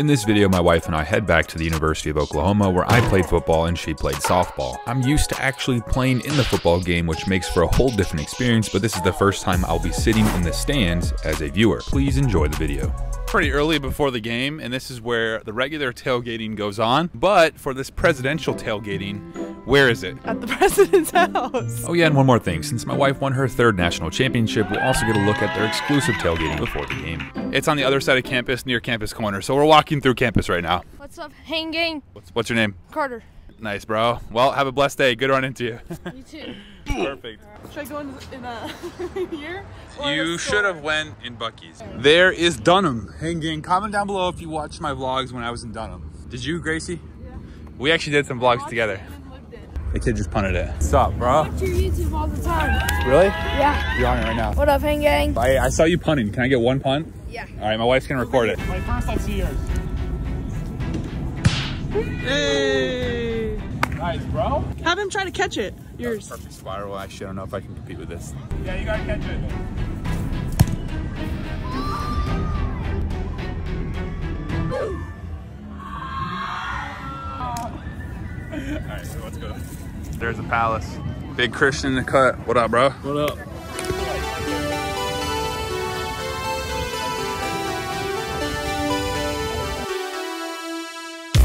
In this video, my wife and I head back to the University of Oklahoma where I played football and she played softball. I'm used to actually playing in the football game, which makes for a whole different experience, but this is the first time I'll be sitting in the stands as a viewer. Please enjoy the video. Pretty early before the game, and this is where the regular tailgating goes on, but for this presidential tailgating, where is it? At the president's house. Oh yeah, and one more thing, since my wife won her third national championship, we'll also get a look at their exclusive tailgating before the game. It's on the other side of campus, near Campus Corner, so we're walking through campus right now. What's up, Hang Gang? What's your name? Carter. Nice, bro. Well, have a blessed day. Good run into you. You too. Perfect. Should I go in here? You should have went in Bucky's. There is Dunham. Hang Gang. Comment down below if you watched my vlogs when I was in Dunham. Did you, Gracie? Yeah. We actually did some vlogs together. The kid just punted it. What's up, bro? I watch your YouTube all the time. Really? Yeah. You're on it right now. What up, Hang Gang? I saw you punting. Can I get one punt? Yeah. All right, my wife's going to record it. Wait, first let's see yours. Hey! Nice, bro. Have him try to catch it. Yours. Perfect spiral. Actually, I don't know if I can compete with this. Yeah, you gotta catch it. All right, so let's go. There's the palace. Big Christian in the cut. What up, bro? What up?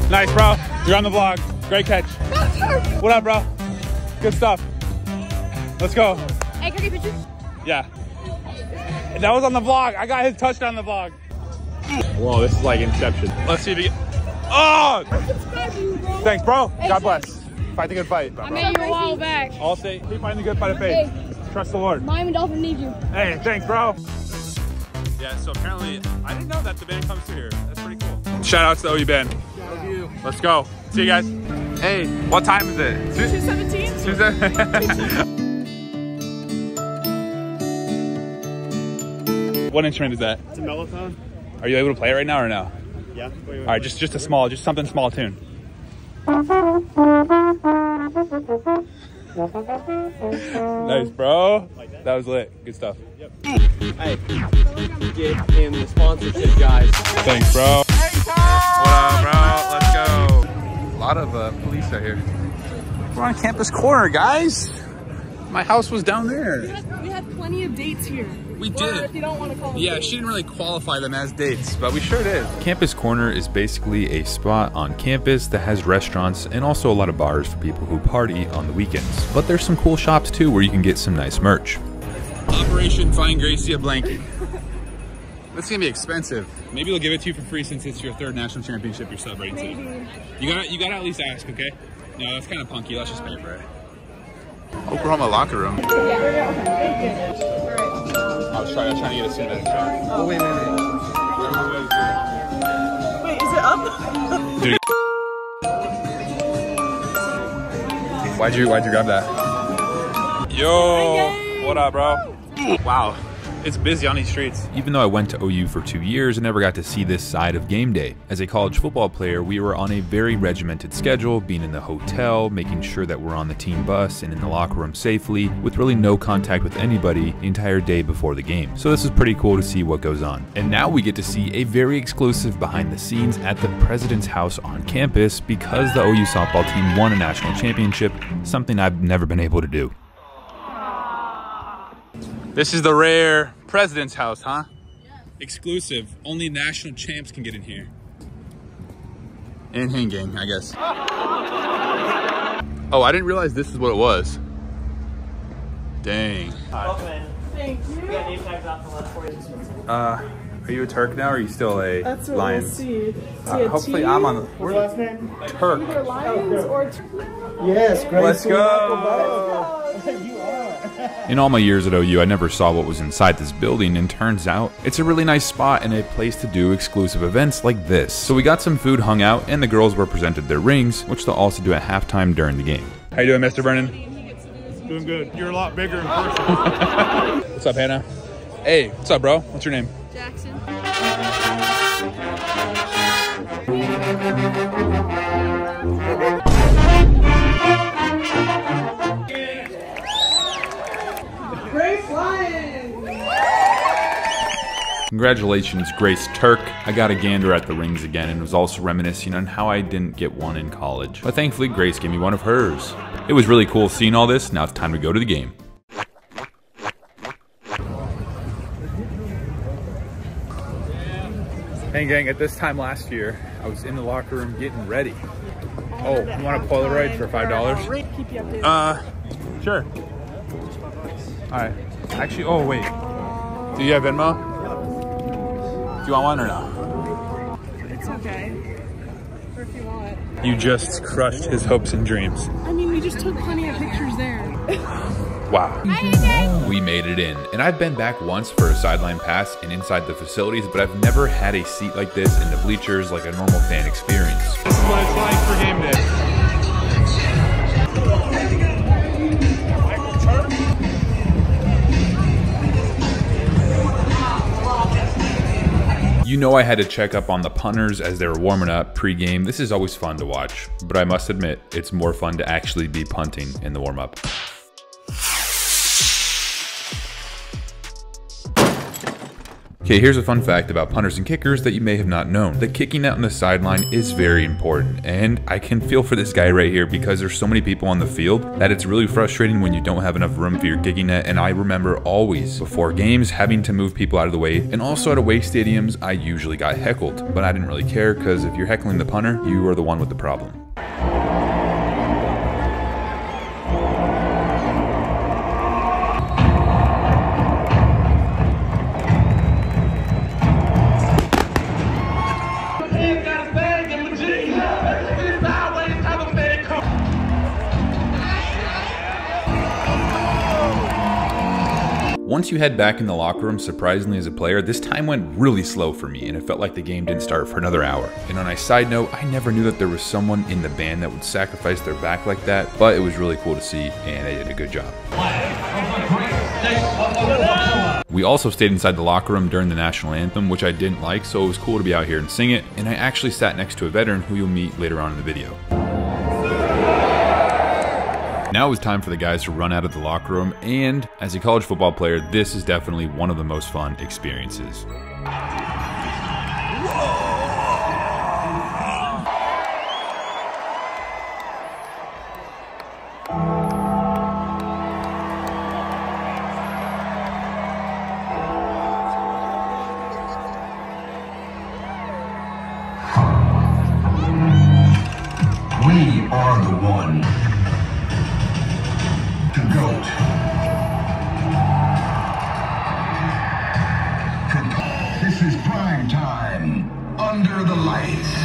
Nice, bro. You're on the vlog. Great catch. What up, bro? Good stuff. Let's go. Hey, can I get a picture? Yeah. That was on the vlog. I got his touchdown on the vlog. Whoa, this is like Inception. Let's see if he... Oh! Thanks, bro. God bless. Fight the good fight. I made you a while back. All state. Keep fighting the good fight of faith. Hey. Trust the Lord. Miami Dolphin need you. Hey, thanks, bro. Yeah, so apparently, I didn't know that the band comes through here. That's pretty cool. Shout out to the OU band. Let's go. See you guys. Hey, what time is it? 2:17. 2:17. What instrument is that? It's a mellophone. Are you able to play it right now or no? Yeah. Wait. All right, just a small, just something small tune. Nice, bro. Like that? That was lit. Good stuff. Yep. Hey, get in the sponsorship, guys. Thanks, bro. What up, bro? Let's go. A lot of police out here. We're on Campus Corner, guys. My house was down there. We had plenty of dates here. We did. If you don't want to call them dates. She didn't really qualify them as dates, but we sure did. Campus Corner is basically a spot on campus that has restaurants and also a lot of bars for people who party on the weekends. But there's some cool shops too where you can get some nice merch. Operation Find Gracie a Blanket. That's gonna be expensive. Maybe they'll give it to you for free since it's your third national championship you're celebrating. Maybe. You gotta at least ask, okay? No, that's kind of punky. Let's just pay for it. Oklahoma locker room. Yeah. I was trying to get a seat. Oh wait, is it up? Dude. Why'd you grab that? Yo, what up, bro? Wow. It's busy on these streets. Even though I went to OU for 2 years, I never got to see this side of game day. As a college football player, we were on a very regimented schedule, being in the hotel, making sure that we're on the team bus and in the locker room safely, with really no contact with anybody the entire day before the game. So this is pretty cool to see what goes on. And now we get to see a very exclusive behind the scenes at the president's house on campus because the OU softball team won a national championship, something I've never been able to do. This is the rare president's house, huh? Yeah. Exclusive. Only national champs can get in here. And Hang Gang, I guess. Oh, I didn't realize this is what it was. Dang. Hi. Thank you. Are you a Turk now, or are you still a Lion? That's what Lion? We'll see. Hopefully I'm on the... What's your last name? Turk. Either Lions or Turk. Yes, great. Let's go. Let's go. You are. In all my years at OU, I never saw what was inside this building, and turns out it's a really nice spot and a place to do exclusive events like this. So we got some food, hung out, and the girls were presented their rings, which they'll also do at halftime during the game. How you doing, Mr. Vernon? Doing good. You're a lot bigger in person. What's up, Hannah? Hey, what's up, bro? What's your name? Jackson. Congratulations, Grace Turk. I got a gander at the rings again and was also reminiscing on how I didn't get one in college. But thankfully, Grace gave me one of hers. It was really cool seeing all this. Now it's time to go to the game. Hang Gang, at this time last year, I was in the locker room getting ready. Oh, you want a Polaroid for $5? Sure. Alright. Actually, oh wait. Do you have Venmo? Do you want one or not? It's okay. Or if you want. You just crushed his hopes and dreams. I mean, we just took plenty of pictures there. Wow. We made it in, and I've been back once for a sideline pass and inside the facilities, but I've never had a seat like this in the bleachers like a normal fan experience. This is what it's like for game day. You know I had to check up on the punters as they were warming up pre-game. This is always fun to watch, but I must admit, it's more fun to actually be punting in the warm-up. Okay, here's a fun fact about punters and kickers that you may have not known. The kicking out on the sideline is very important, and I can feel for this guy right here because there's so many people on the field that it's really frustrating when you don't have enough room for your kicking net, and I remember always, before games, having to move people out of the way, and also at away stadiums, I usually got heckled, but I didn't really care because if you're heckling the punter, you are the one with the problem. Once you head back in the locker room, surprisingly as a player, this time went really slow for me and it felt like the game didn't start for another hour. And on a side note, I never knew that there was someone in the band that would sacrifice their back like that, but it was really cool to see and they did a good job. We also stayed inside the locker room during the national anthem, which I didn't like, so it was cool to be out here and sing it, and I actually sat next to a veteran who you'll meet later on in the video. Now it was time for the guys to run out of the locker room, and as a college football player, this is definitely one of the most fun experiences. We are the one. This is prime time, under the lights.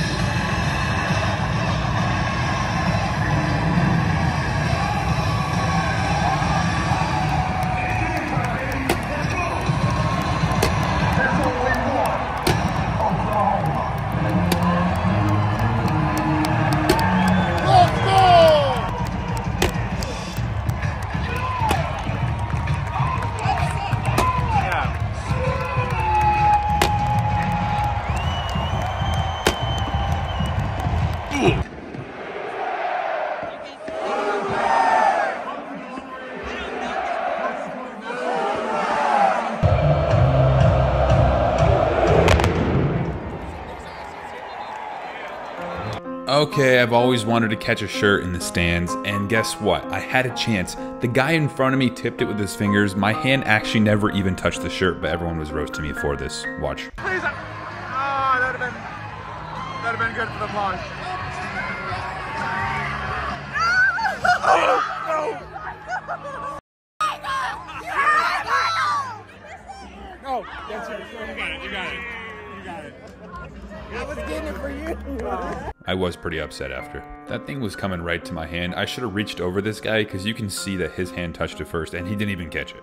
Okay, I've always wanted to catch a shirt in the stands, and guess what? I had a chance. The guy in front of me tipped it with his fingers. My hand actually never even touched the shirt, but everyone was roasting me for this. Watch. Please, that'd have been good for the vlog. No, that's it. You got it. I was getting it for you. I was pretty upset after. That thing was coming right to my hand. I should have reached over this guy because you can see that his hand touched it first and he didn't even catch it.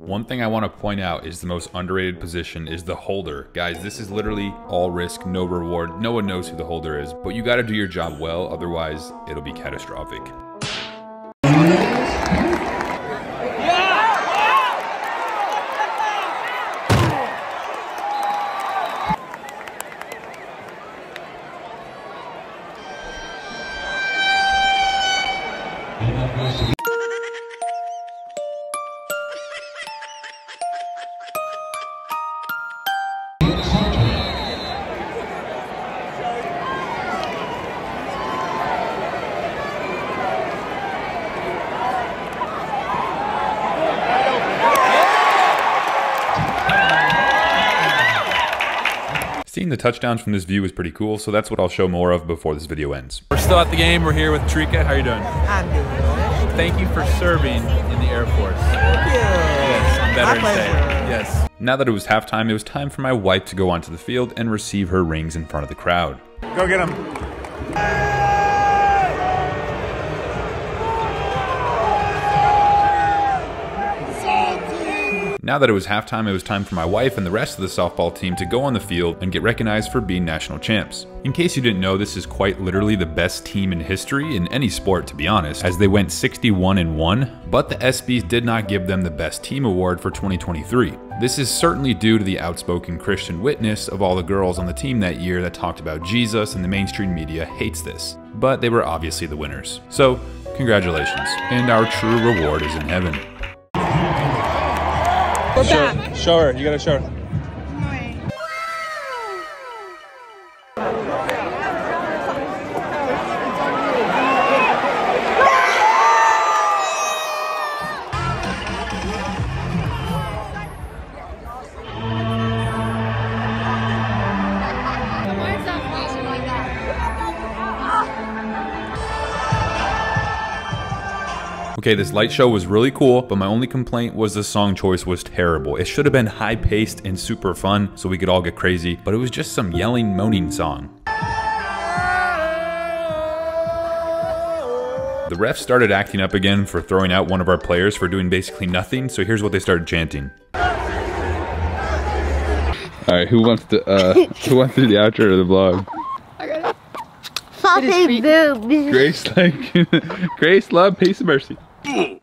One thing I want to point out is the most underrated position is the holder. Guys, this is literally all risk, no reward. No one knows who the holder is, but you got to do your job well, otherwise it'll be catastrophic. Seeing the touchdowns from this view is pretty cool, so that's what I'll show more of before this video ends. We're still at the game. We're here with Trika. How are you doing? I'm doing good. Thank you for serving in the Air Force. Thank you. Yes, Veterans Day. Yes. Now that it was halftime, it was time for my wife to go onto the field and receive her rings in front of the crowd. Go get them. Now that it was halftime, it was time for my wife and the rest of the softball team to go on the field and get recognized for being national champs. In case you didn't know, this is quite literally the best team in history in any sport, to be honest, as they went 61-1, but the SBs did not give them the best team award for 2023. This is certainly due to the outspoken Christian witness of all the girls on the team that year that talked about Jesus, and the mainstream media hates this, but they were obviously the winners. So congratulations, and our true reward is in heaven. Show her. You gotta show her. Okay, this light show was really cool, but my only complaint was the song choice was terrible. It should have been high-paced and super fun so we could all get crazy, but it was just some yelling, moaning song. The refs started acting up again for throwing out one of our players for doing basically nothing, so here's what they started chanting. Alright, who went through the outro or the vlog? Grace, like, Grace, love, peace, and mercy.